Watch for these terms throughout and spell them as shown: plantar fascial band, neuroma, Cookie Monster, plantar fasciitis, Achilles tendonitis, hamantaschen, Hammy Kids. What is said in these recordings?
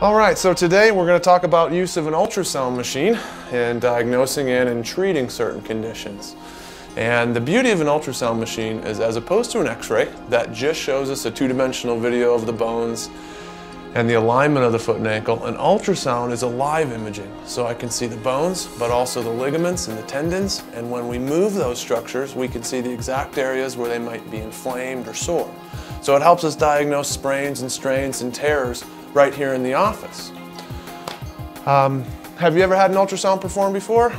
All right, so today we're going to talk about use of an ultrasound machine in diagnosing and treating certain conditions. And the beauty of an ultrasound machine is, as opposed to an x-ray that just shows us a two-dimensional video of the bones and the alignment of the foot and ankle, an ultrasound is a live imaging. So I can see the bones, but also the ligaments and the tendons. And when we move those structures, we can see the exact areas where they might be inflamed or sore. So it helps us diagnose sprains and strains and tears right here in the office. Have you ever had an ultrasound performed before?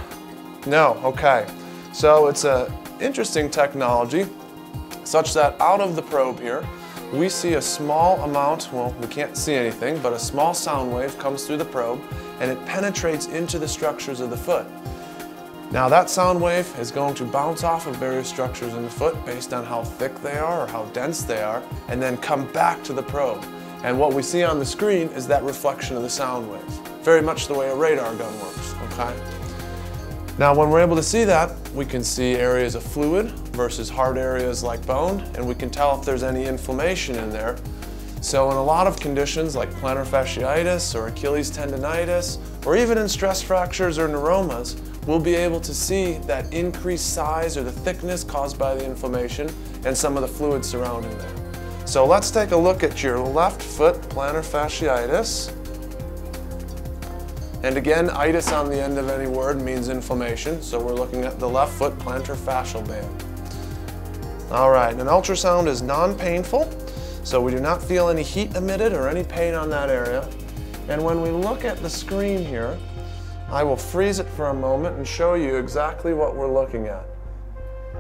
No, okay. So it's an interesting technology, such that out of the probe here, we see a small amount, well, we can't see anything, but a small sound wave comes through the probe and it penetrates into the structures of the foot. Now that sound wave is going to bounce off of various structures in the foot based on how thick they are or how dense they are, and then come back to the probe. And what we see on the screen is that reflection of the sound wave, very much the way a radar gun works, okay? Now when we're able to see that, we can see areas of fluid versus hard areas like bone, and we can tell if there's any inflammation in there. So in a lot of conditions like plantar fasciitis or Achilles tendonitis, or even in stress fractures or neuromas, we'll be able to see that increased size or the thickness caused by the inflammation and some of the fluid surrounding there. So let's take a look at your left foot, plantar fasciitis. And again, itis on the end of any word means inflammation, so we're looking at the left foot plantar fascial band. All right, an ultrasound is non-painful, so we do not feel any heat emitted or any pain on that area. And when we look at the screen here, I will freeze it for a moment and show you exactly what we're looking at.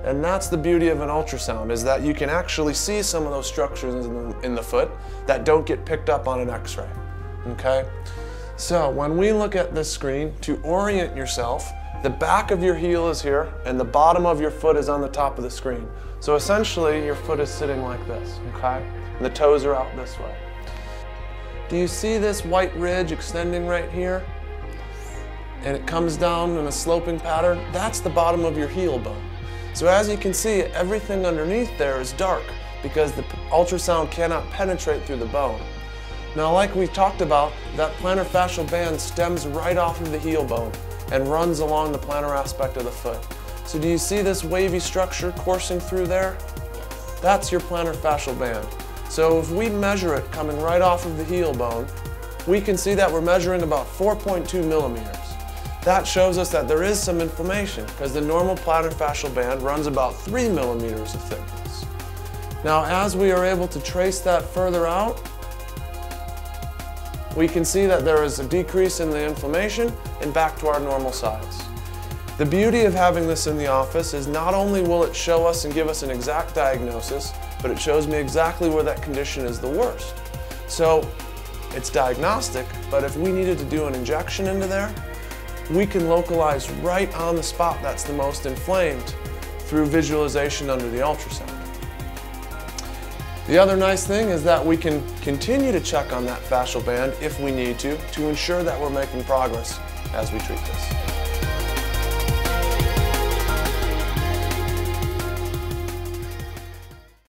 And that's the beauty of an ultrasound, is that you can actually see some of those structures in the foot that don't get picked up on an x-ray, okay? So when we look at this screen, to orient yourself, the back of your heel is here and the bottom of your foot is on the top of the screen. So essentially your foot is sitting like this, okay? And the toes are out this way. Do you see this white ridge extending right here? And it comes down in a sloping pattern? That's the bottom of your heel bone. So as you can see, everything underneath there is dark because the ultrasound cannot penetrate through the bone. Now, like we've talked about, that plantar fascial band stems right off of the heel bone and runs along the plantar aspect of the foot. So do you see this wavy structure coursing through there? That's your plantar fascial band. So if we measure it coming right off of the heel bone, we can see that we're measuring about 4.2 millimeters. That shows us that there is some inflammation because the normal plantar fascial band runs about 3 millimeters of thickness. Now, as we are able to trace that further out, we can see that there is a decrease in the inflammation and back to our normal size. The beauty of having this in the office is not only will it show us and give us an exact diagnosis, but it shows me exactly where that condition is the worst. So it's diagnostic, but if we needed to do an injection into there, we can localize right on the spot that's the most inflamed through visualization under the ultrasound. The other nice thing is that we can continue to check on that fascial band if we need to ensure that we're making progress as we treat this.